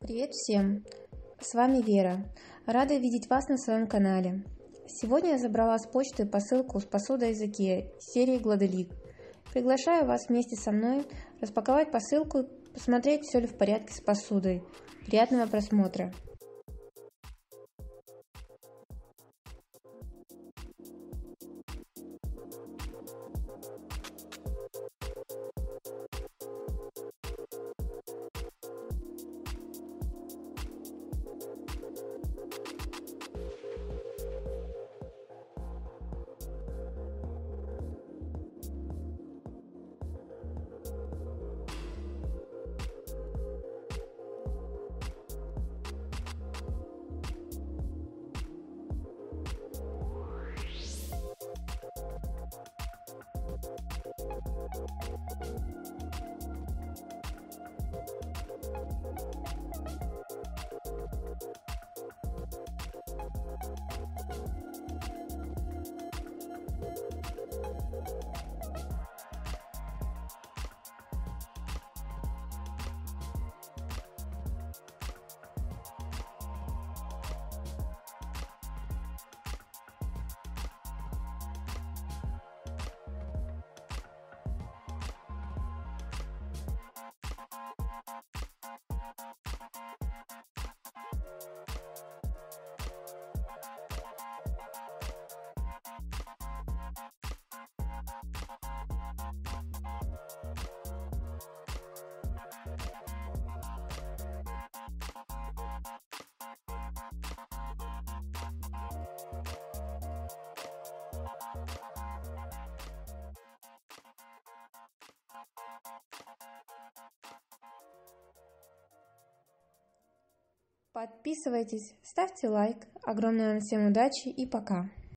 Привет всем! С вами Вера. Рада видеть вас на своем канале. Сегодня я забрала с почты посылку с посудой из Ikea серии Gladelig. Приглашаю вас вместе со мной распаковать посылку и посмотреть, все ли в порядке с посудой. Приятного просмотра! Подписывайтесь, ставьте лайк. Огромное вам всем удачи и пока!